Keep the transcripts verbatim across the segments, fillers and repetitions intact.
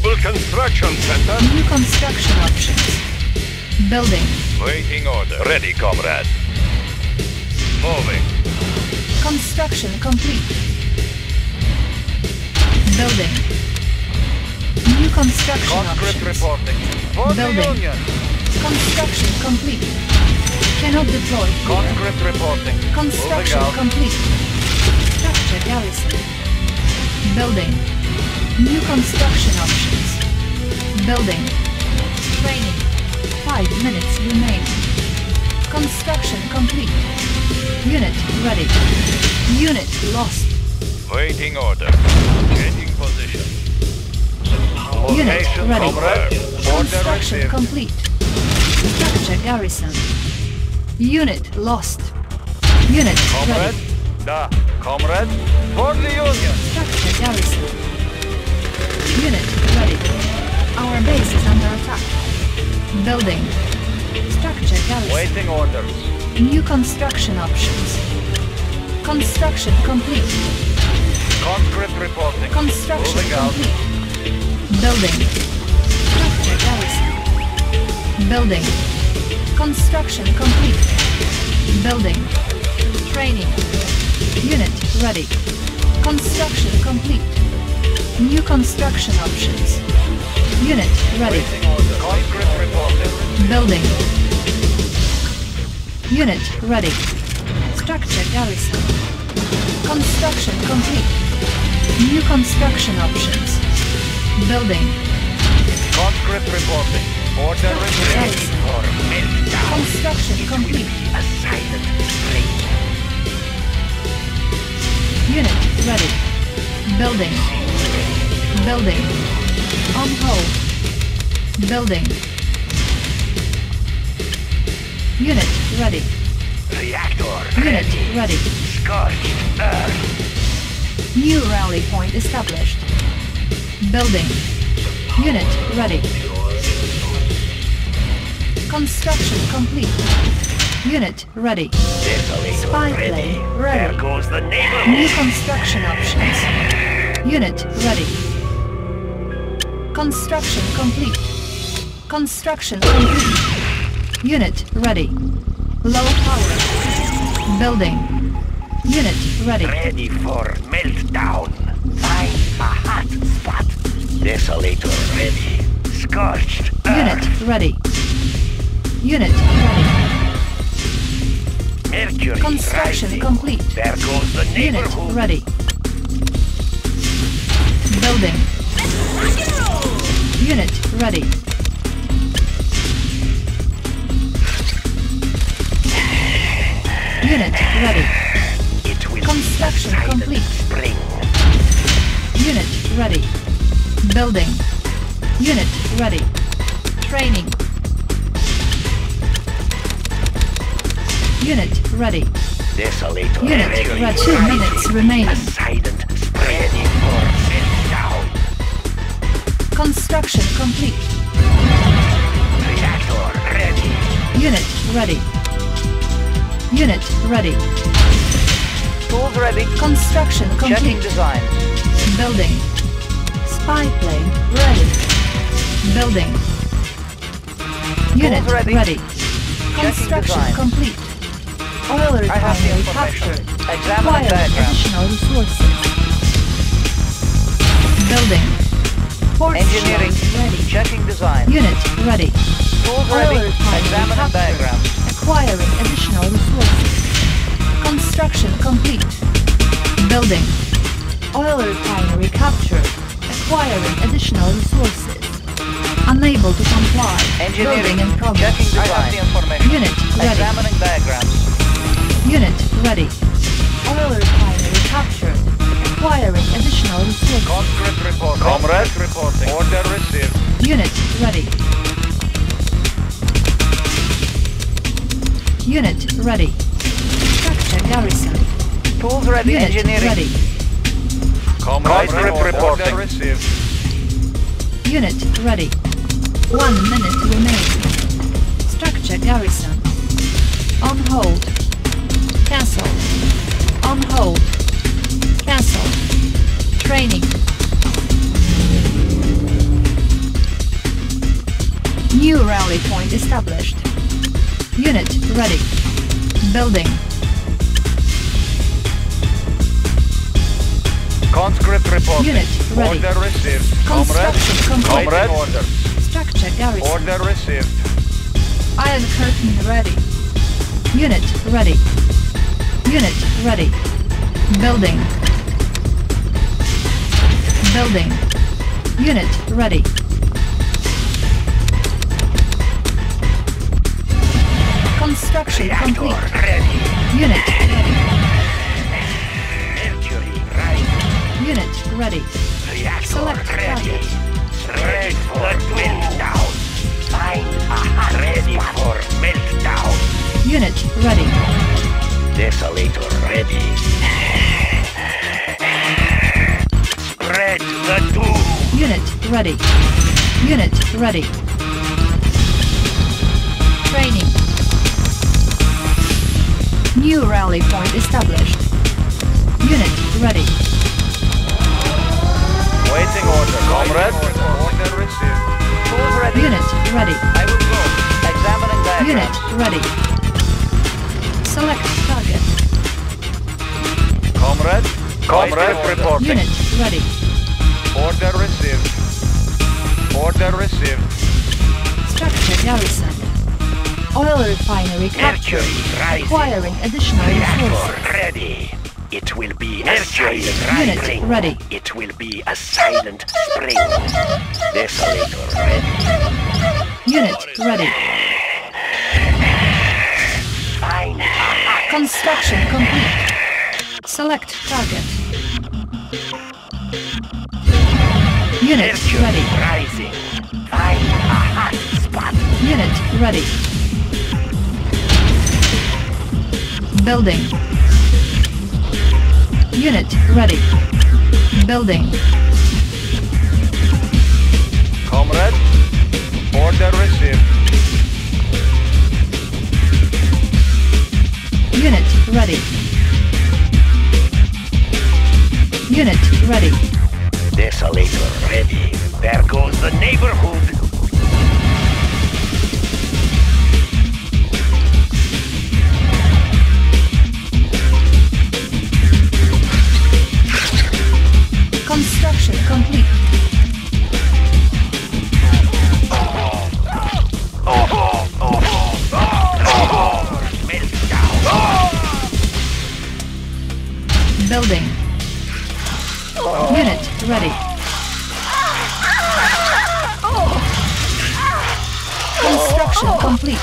Global Construction Center. New construction options. Building. Waiting order. Ready, comrade. Moving. Construction complete. Building. New construction Concrete options. Reporting. For building. Construction complete. Cannot deploy. Concrete reporting. Construction complete. Structure garrison. Building. New construction options. Building. Training. Five minutes remain. Construction complete. Unit ready. Unit lost. Waiting order. Changing position. Unit ready. Construction complete. Structure garrison. Unit lost. Unit ready. Da. Comrade. For the union. Structure garrison. Unit ready. Our base is under attack. Building. Structure garrison. Waiting orders. New construction options. Construction complete. Concrete reporting. Construction Moving complete. Out. Building. Structure garrison. Building. Construction complete. Building. Training. Unit ready. Construction complete. New construction options. Unit ready. Building. Unit ready. Structure garrison. Construction complete. New construction options. Building. Concrete reporting. Order ready. Construction complete. A silent break. Unit ready. Building. Building. On hold. Building. Unit ready. Reactor Unit ready. ready. Scorched earth. New rally point established. Building. Unit ready. Construction complete. Unit ready. Spy plane ready. There goes the naval. New construction options. Unit ready. Construction complete. Construction complete. Unit ready. Low power. Building. Unit ready. Ready for meltdown. Find a hot spot. Desolator ready. Scorched earth. Unit ready. Unit ready. Mercury Construction rising. complete. There goes the neighborhood. Unit ready. Building. Unit ready. Unit ready. It will Construction complete. Spring. Unit ready. Building. Unit ready. Training. Unit ready. Desolator Unit ready. ready. Two minutes remaining. Silent ready for meltdown. Construction complete. Reactor ready. Unit ready. Unit ready. Tools ready. Construction complete. Checking design. Building. Spy plane ready. Building. Unit ready. ready. Construction complete. Oil refinery captured. Examine diagram. Additional resources. Building. Port Engineering ready. Checking design. Unit ready. Tools ready. Examine diagram. Acquiring additional resources. Construction complete. Building. Oil refinery captured. Acquiring additional resources. Unable to comply. Engineering in progress. Checking design. Unit ready. Examining diagrams. Unit ready. Oil refinery captured. Acquiring additional resources. Concrete report. Comrade reporting. Order received. Unit ready. Unit ready. Structure garrison. Tools ready. Unit engineering. ready. Comrade reporting. Received. Unit ready. One minute remaining. Structure garrison. On hold. Cancel. On hold. Cancel. Training. Ready. Building. Conscript reporting. Unit ready. Order received. Construction complete. Order. Structure garrison. Order received. Iron curtain ready. Unit ready. Unit ready. Building. Building. Unit ready. Construction Reactor complete. Ready. Unit ready. Mercury right. Unit ready. Reactor select ready. Ready for meltdown. Find a hot ready spot. For meltdown. Unit ready. Desolator ready. Spread the doom. Unit ready. Unit ready. Training. New rally point established. Unit ready. Waiting order, comrade. Order received. Full ready. Unit ready. I will go. Examining diagram. Unit ready. Select target. Comrade. Comrade reporting. Unit ready. Order received. Order received. Structure garrison. Oil refinery captured, acquiring additional resources. Ready. It will be a silent unit spring. Ready. It will be a silent spring. Desolator ready. Unit ready. Fine. Construction complete. Select target. Unit Mercury ready. Rising. Find a hot spot. Unit ready. Building. Unit ready. Building. Comrade, order received. Unit ready. Unit ready. Desolator ready. There goes the neighborhood. Construction complete. Building. Unit ready. Construction complete.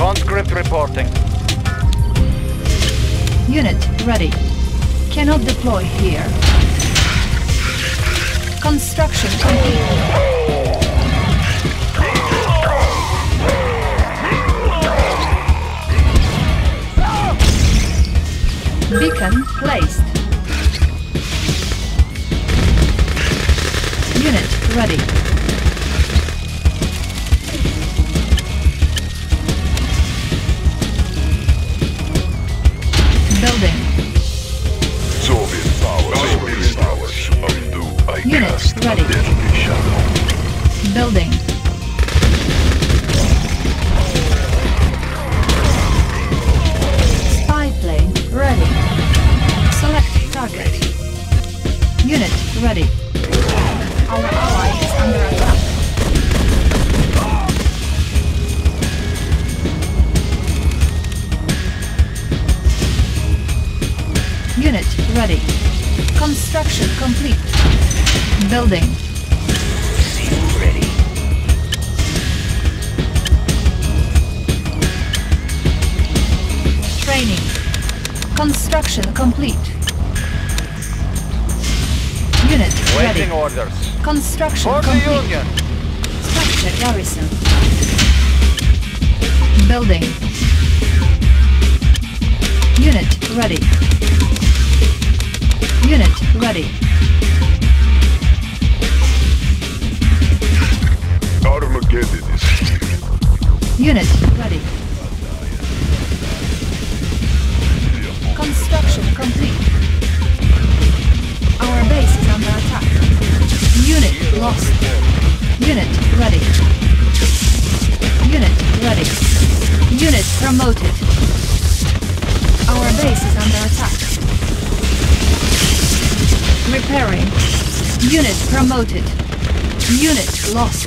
Conscript reporting. Unit ready. Cannot deploy here. Construction complete. Beacon placed. Unit ready. Building. Soviet powers. Soviet powers. Undo. I unit cast ready. Deadly shadow. Building. Spy plane ready. Select target. Unit ready. Our ally is under unit ready. Construction complete. Building. Seal ready. Training. Construction complete. Unit ready. Waiting orders. Construction for complete. The Union. Structure garrison. Building. Unit ready. Unit ready. Armageddon is here. Unit ready. Construction complete. Our base is under attack. Unit lost. Unit ready. Unit ready. Unit promoted. Our base is under attack. Repairing. Unit promoted. Unit lost.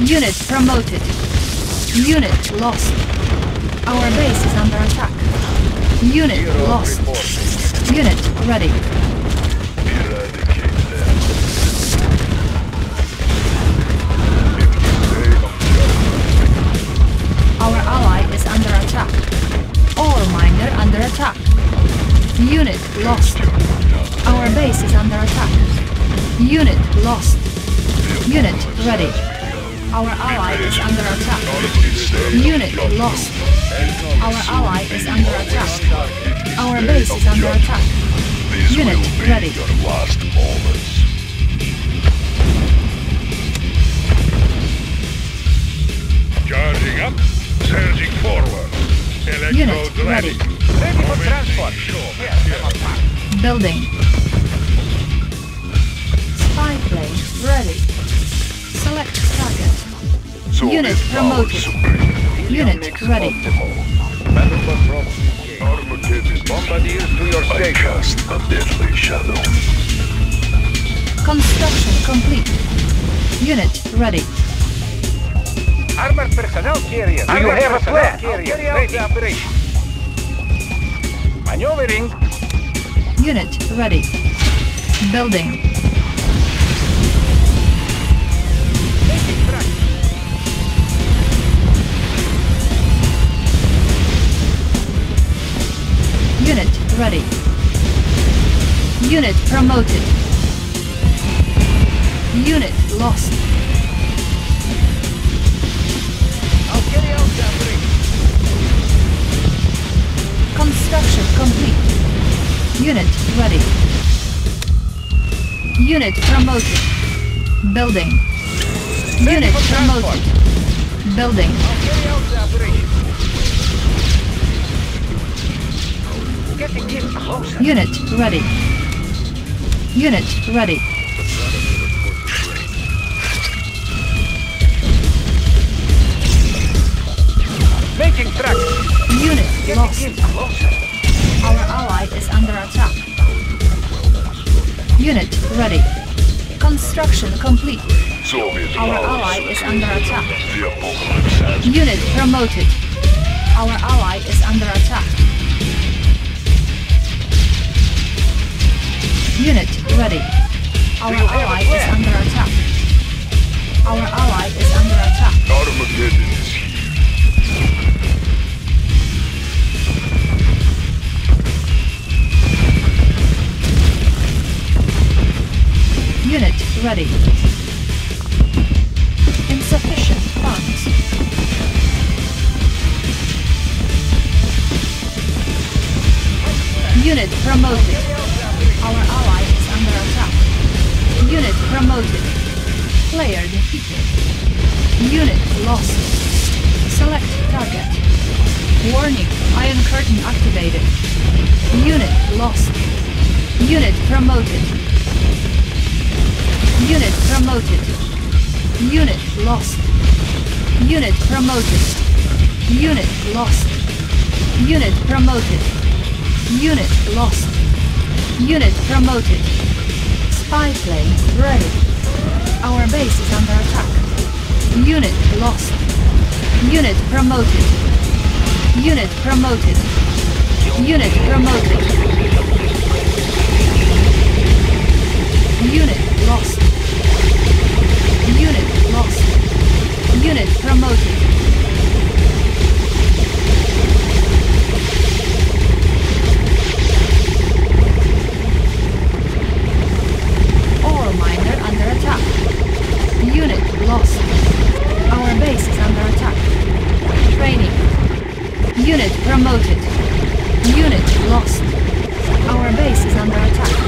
Unit promoted. Unit lost. Our base is under attack. Unit Hero lost. Reported. Unit ready. Eradicate them. Our ally is under attack. All miner under attack. Unit lost. Our base is under attack. Unit lost. Unit ready. Our ally is under attack. Unit lost. Our ally is under attack. Our base is under attack. Unit ready. Charging up, surging forward. Unit ready. Ready for transport. Building. Spy plane ready. Select target. So unit promoted. Unit ready. Bombardier to your station. I cast a deadly shadow. Construction complete. Unit ready. Armored personnel carrier. Do you have a plan? Carry out the operation. Maneuvering. Unit ready. Building. Unit ready. Unit promoted. Unit lost. I'll carry out the operation. Construction complete. Unit ready. Unit promoted. Building. Unit promoted. Building. I'll carry out the operation. Getting him closer. Unit ready. Unit ready. Making track. Unit Getting lost. Him closer. Our ally is under attack. Unit ready. Construction complete. Our ally is under attack. Unit promoted. Our ally is under attack. Unit ready. Our ally is under attack. Our ally is under attack. Armageddon is here. Unit ready. Insufficient funds. Unit promoted. Our ally is under attack. Unit promoted. Player defeated. Unit lost. Select target. Warning, Iron Curtain activated. Unit lost. Unit promoted. Unit promoted. Unit lost. Unit promoted. Unit lost. Unit promoted. Unit lost. Unit promoted. Spy plane ready. Our base is under attack. Unit lost. Unit promoted. Unit promoted. Unit promoted. Unit lost. Unit lost. Unit promoted. Unit lost. Our base is under attack. Training. Unit promoted. Unit lost. Our base is under attack.